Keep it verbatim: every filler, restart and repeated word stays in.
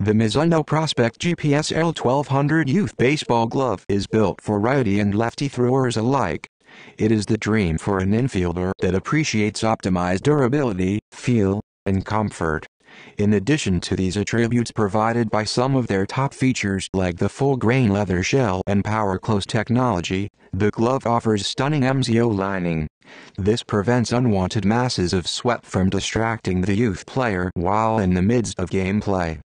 The Mizuno Prospect G P S L twelve hundred Youth Baseball Glove is built for righty and lefty throwers alike. It is the dream for an infielder that appreciates optimized durability, feel, and comfort. In addition to these attributes provided by some of their top features like the full-grain leather shell and power-close technology, the glove offers stunning M Z O lining. This prevents unwanted masses of sweat from distracting the youth player while in the midst of gameplay.